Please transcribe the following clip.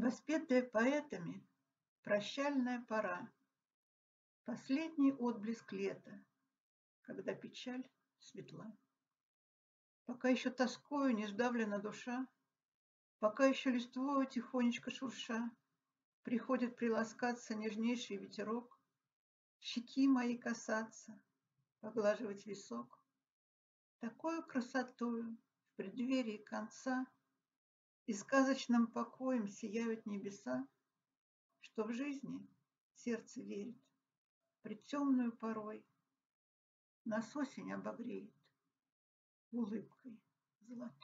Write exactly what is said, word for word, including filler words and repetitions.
Воспетая поэтами прощальная пора, последний отблеск лета, когда печаль светла. Пока еще тоскою не сдавлена душа, пока еще листвою тихонечко шурша, приходит приласкаться нежнейший ветерок, щеки мои касаться, поглаживать висок. Такою красотою в преддверии конца и сказочным покоем сияют небеса, что в жизни сердце верит, пред темную порой нас осень обогреет улыбкой золотой.